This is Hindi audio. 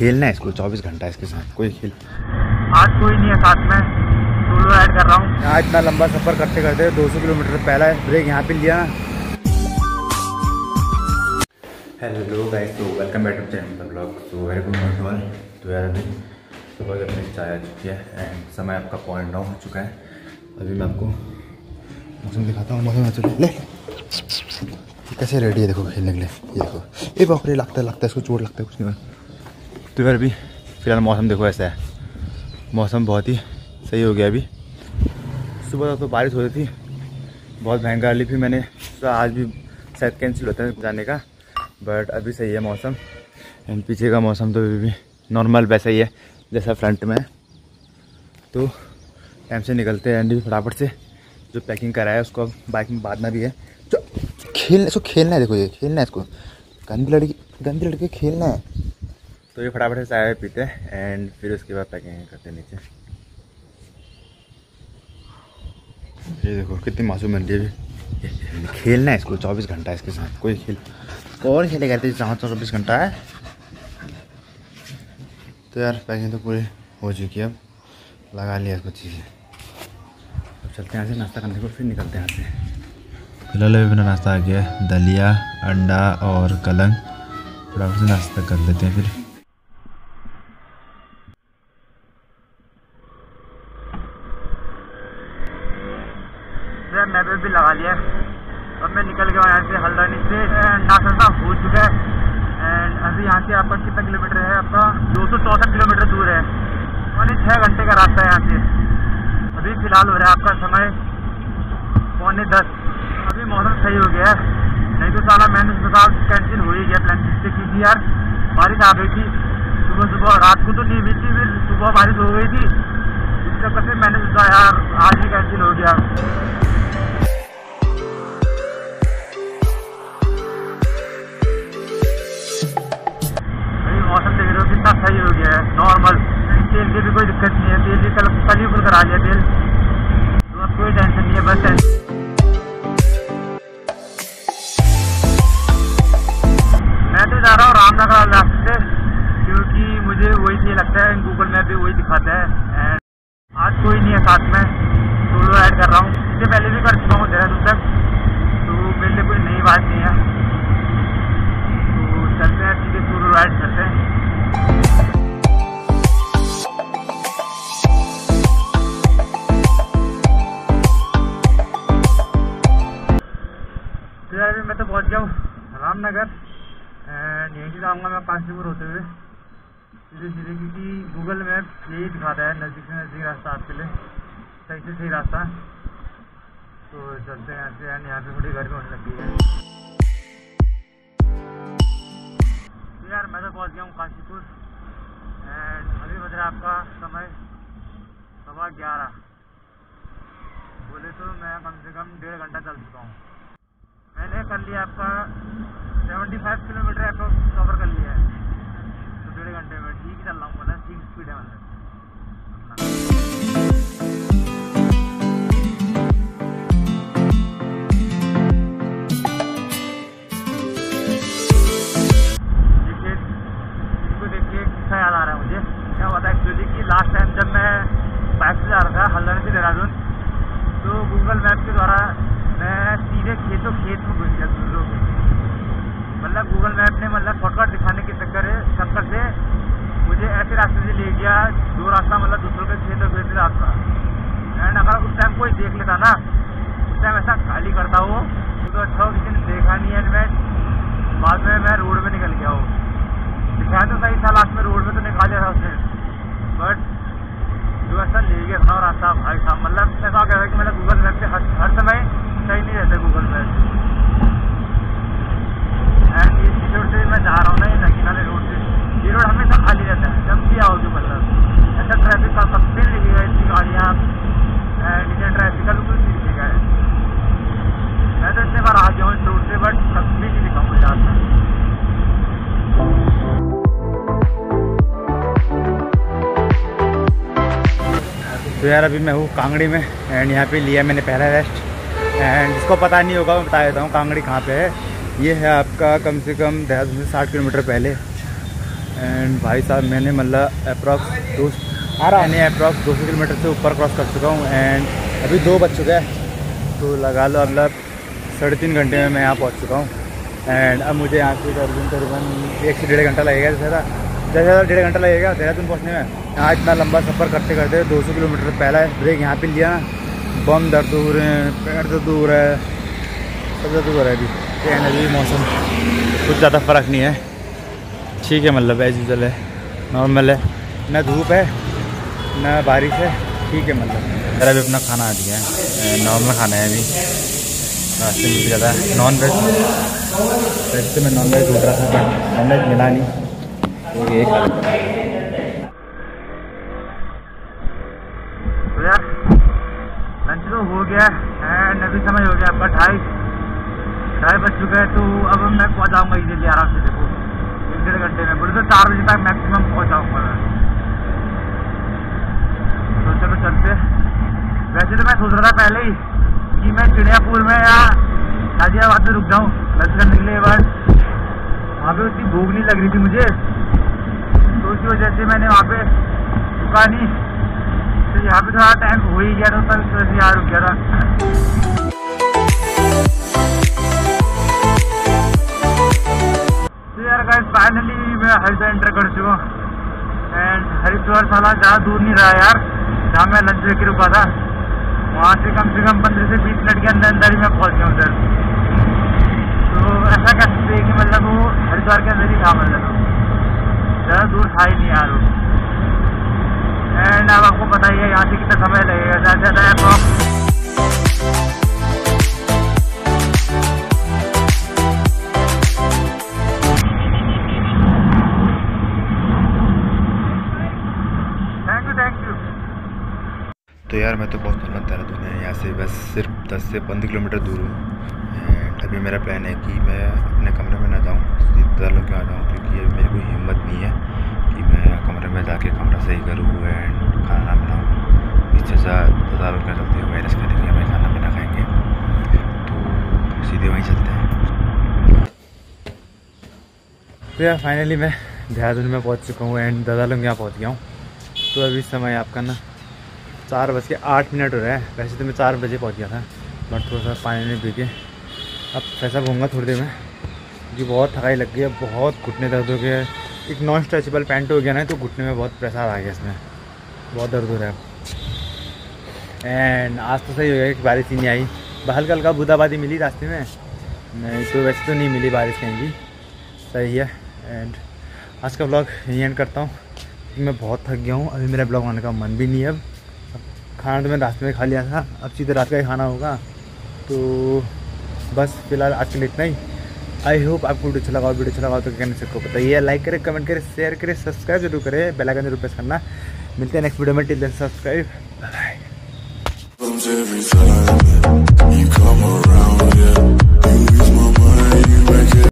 खेलना है इसको 24 घंटा इसके साथ कोई खेल। आज कोई नहीं है साथ में, सोलो राइड कर रहा हूँ। आज इतना लंबा सफर करते करते 200 किलोमीटर पहला ब्रेक यहाँ पे लिया। हेलो गाइस, तो welcome back to channel blog. तो वेरी गुड मॉर्निंग ऑल। तो यार अभी सुबह अपनी चाय आ चुकी है एंड समय आपका 9:30 हो चुका है। अभी मैं आपको मौसम दिखाता हूँ। मौसम अच्छा ले कैसे रेडी है, देखो खेलने के लिए। ये देखो, ये बाप रे, लगता है इसको चोट लगता है कुछ नहीं। तो यार अभी फिलहाल मौसम देखो ऐसा है, मौसम बहुत ही सही हो गया। अभी सुबह तो बारिश हो रही थी, बहुत भयंकर ली थी। मैंने आज भी शायद कैंसिल होता है जाने का, बट अभी सही है मौसम। एंड पीछे का मौसम तो अभी भी नॉर्मल वैसा ही है जैसा फ्रंट में है। तो टाइम से निकलते हैं एंड फटाफट से जो पैकिंग कराया उसको अब बाइक में बांधना भी है। जो खेलना, इसको खेलना है, देखो ये खेलना है इसको, गंदी लड़की खेलना है। तो ये फटाफट से चाय पीते हैं एंड फिर उसके बाद पैकिंग करते हैं नीचे। ये देखो कितनी मासूम बन रही है अभी। खेलना है इसको 24 घंटा इसके साथ कोई खेल, और खेले करते जहाँ 24 घंटा है। तो यार पैकिंग तो पूरी हो चुकी है, अब लगा लिया इसको चीज़ें। अब चलते हैं यहाँ से नाश्ता करने को, फिर निकलते हैं यहाँ से। फिलहाल अभी मेरा नाश्ता आ गया, दलिया, अंडा और कलंग। फटाफट से नाश्ता कर लेते हैं फिर। मैप भी लगा लिया। अब मैं निकल गया यहाँ से हल्द्वानी से, नाश्ता हो चुका है। एंड अभी यहाँ से आपका कितना किलोमीटर है? आपका 264 किलोमीटर दूर है, यानी 6 घंटे का रास्ता है यहाँ से। अभी फ़िलहाल हो रहा है आपका समय 9:45। अभी मौसम सही हो गया है, नहीं तो साला मैंने सोचा कैंसिल हो ही गया प्लान से, क्योंकि यार बारिश आ गई थी सुबह। रात को तो नहीं हुई थी, फिर सुबह बारिश हो गई थी, इस चक्कर से मैंने सोचा यार आज ही कैंसिल हो गया। सही हो गया है नॉर्मल, तेल की भी कोई दिक्कत नहीं है। तेल भी कल ही ऊपर करा लिया तेल, तो अब कोई टेंशन नहीं है। बस मैं तो जा रहा हूँ रामनगर लास्ट से, क्योंकि मुझे वही सही लगता है, गूगल मैप भी वही दिखाता है। एंड आज कोई नहीं है साथ में, सोलो राइड कर रहा हूँ। इससे पहले भी कर चुका हूँ देहरादून तक, तो मेरे लिए कोई नई बात नहीं है। तो चलते हैं सीधे सोलो राइड करते हैं। मैं तो पहुंच गया हूँ रामनगर एंड यहीं से जाऊँगा मैं कांचीपुर होते हुए धीरे धीरे, क्योंकि गूगल मैप यही दिखाता है नज़दीक से नज़दीक रास्ता आपके लिए, सही से सही रास्ता। तो चलते हैं यहाँ से। एंड यहाँ पे थोड़ी गर्मी होने लगी है। तो यार मैं तो पहुँच गया हूँ कांचीपुर एंड अभी बज रहा आपका समय 11:15। बोले तो मैं कम से कम 1.5 घंटा चल चुका हूँ। मैंने कर लिया आपका 75 किलोमीटर आपको कवर कर लिया है, तो 1.5 घंटे में ठीक ही चल रहा हूँ, मतलब ठीक स्पीड है इसको देख के किस्सा याद आ रहा है मुझे। क्या हुआ था एक्चुअली कि लास्ट टाइम जब मैं बाइक से जा रहा था हल्द्वानी से देहरादून, तो गूगल मैप के द्वारा मैं सीधे खेत में घुस गया दूसरों के, मतलब गूगल मैप ने मतलब शॉर्टकट दिखाने के चक्कर से मुझे ऐसे रास्ते से ले गया दो रास्ता, मतलब दूसरों के खेत रास्ता। एंड अगर उस टाइम कोई देख लेता ना, उस टाइम ऐसा गाली करता हो तो अच्छा हो, किसी ने देखा नहीं है। मैं बाद में मैं रोड में निकल गया हूँ, दिखाया तो सही था लास्ट में, रोड में तो निकाल दिया था उसने, बट जो ऐसा ले गया था रास्ता भाई साहब, मतलब ऐसा कह रहा कि मतलब गूगल मैप से हर समय सही नहीं रहता गूगल मैप। एंड इस रोड से मैं जा रहा हूँ ना, ये नगीनाले रोड से, ये रोड हमेशा खाली रहता है जब भी आओगे, मतलब ऐसा ट्रैफिक का सबसे लगेगा इतनी गाड़ियाँ। एंड इधर ट्रैफिक का बिल्कुल ठीक जगह है। मैं तो इतने बार आ गया हूँ इस रोड से, बट कभी नहीं दिखा मुझे आज तक। तो यार अभी मैं हूँ कांगड़ी में एंड यहाँ पे लिया मैंने पहला रेस्ट। एंड जिसको पता नहीं होगा मैं बता देता हूँ कांगड़ी कहाँ पे है। ये है आपका कम से कम देहरादून से 60 किलोमीटर पहले एंड भाई साहब मैंने मतलब अप्रॉक्स 200 किलोमीटर से ऊपर क्रॉस कर चुका हूँ एंड अभी 2 बज चुका है, तो लगा लो मतलब 3.5 घंटे में मैं यहाँ पहुँच चुका हूँ। एंड अब मुझे यहाँ से करीबन 1 से 1.5 घंटा लगेगा, जैसे 1.5 घंटा लगेगा देहरादून पहुँचने में। यहाँ इतना लंबा सफ़र करते करते 200 किलोमीटर पहला ब्रेक यहाँ पर लिया ना, बम दर्द हो रहे हैं, पैर दर्द हो रहा है, सब दर्द हो रहा है। अभी एंड अभी मौसम कुछ ज़्यादा फ़र्क नहीं है, ठीक है, मतलब एज यूजल है, नॉर्मल है, ना धूप है ना बारिश है, ठीक है। मतलब मेरा भी अपना खाना आ गया है, नॉर्मल खाना है। अभी रास्ते में ज़्यादा नॉन वेज, रास्ते में नॉन वेज ढूंढ रहा था, नॉन वेज मिला नहीं, तो ये लंच तो हो गया एंड अभी समय हो गया आपका 2:30 बज चुका है। तो अब मैं पहुँच जाऊँगा इजीली आराम से, देखो 1.5 घंटे में बोले तो 4 बजे तक मैक्सिमम पहुँच जाऊँगा मैं। तो चलो चलते। वैसे तो मैं सोच रहा था पहले ही कि मैं चिड़ियापुर में या गाजियाबाद में रुक जाऊँ लंच करने के लिए, बट वहाँ पे उतनी भूख नहीं लग रही थी मुझे, तो उसी वजह से मैंने वहाँ पे रुका नहीं। तो यहाँ पे थोड़ा टाइम हो ही गया था, तब इस वजह से यहाँ रुक गया था। फाइनली मैं हरिद्वार एंटर कर चुका हूँ एंड हरिद्वार साला ज़्यादा दूर नहीं रहा यार, जहाँ मैं लंच लेके रुका था वहाँ से कम 15 से 20 मिनट के अंदर ही मैं पहुँच गया उधर। तो ऐसा कह सकते हैं कि मतलब वो हरिद्वार के अंदर ही था, मतलब ज़्यादा दूर था ही नहीं यार वो। एंड अब आपको पता ही है यहाँ से कितना समय लगेगा, ज़्यादा से ज़्यादा अप्रॉक्स तो यार मैं तो बहुत पहुँचना देहरादून है, यहाँ से बस सिर्फ 10 से 15 किलोमीटर दूर हूँ। एंड अभी मेरा प्लान है कि मैं अपने कमरे में ना जाऊँ, सीधा लोग आ जाऊँ, क्योंकि अभी मेरी कोई हिम्मत नहीं है कि मैं कमरे में जाके कमरा सही करूँ एंड खाना ना बनाऊँ। इससे ज़्यादा लोग कर सकते हैं, वायरस करेंगे, हमें खाना भी ना खाएँगे, तो सीधे वहीं चलते हैं। तो यार फाइनली मैं देहरादून में पहुँच चुका हूँ एंड दादा लोग यहाँ पहुँच गया हूँ। तो अभी समय आपका ना 4:08 हो रहा है। वैसे तो मैं 4 बजे पहुंच गया था, बट थोड़ा सा पानी में पी के अब फैसा घूमूँगा थोड़ी देर में, क्योंकि बहुत थकाई लग गई है, बहुत घुटने दर्द हो गया, एक नॉन स्ट्रेचेबल पैंट हो गया ना, तो घुटने में बहुत प्रेशर आ गया, इसमें बहुत दर्द हो रहा है। एंड आज तो सही हो गया कि बारिश ही नहीं आई, हल्का हल्का बूंदाबांदी मिली रास्ते में, नहीं तो वैसे तो नहीं मिली बारिश कहीं भी, सही है। एंड आज का ब्लॉग यहीं एंड करता हूँ, मैं बहुत थक गया हूँ, अभी मेरा ब्लॉग आने का मन भी नहीं है। अब खाना तो मैं रास्ते में खा लिया था, अब सीधे रात का ही खाना होगा। तो बस फिलहाल आज के लिए इतना ही। आई होप आपको वीडियो अच्छा लगा, और वीडियो अच्छा लगा तो कहने सबको बताइए, लाइक करें, कमेंट करें, शेयर करें, सब्सक्राइब जरूर करें, बेल आइकन जरूर प्रेस करना। मिलते हैं नेक्स्ट वीडियो में, टिल देन सब्सक्राइब, बाय।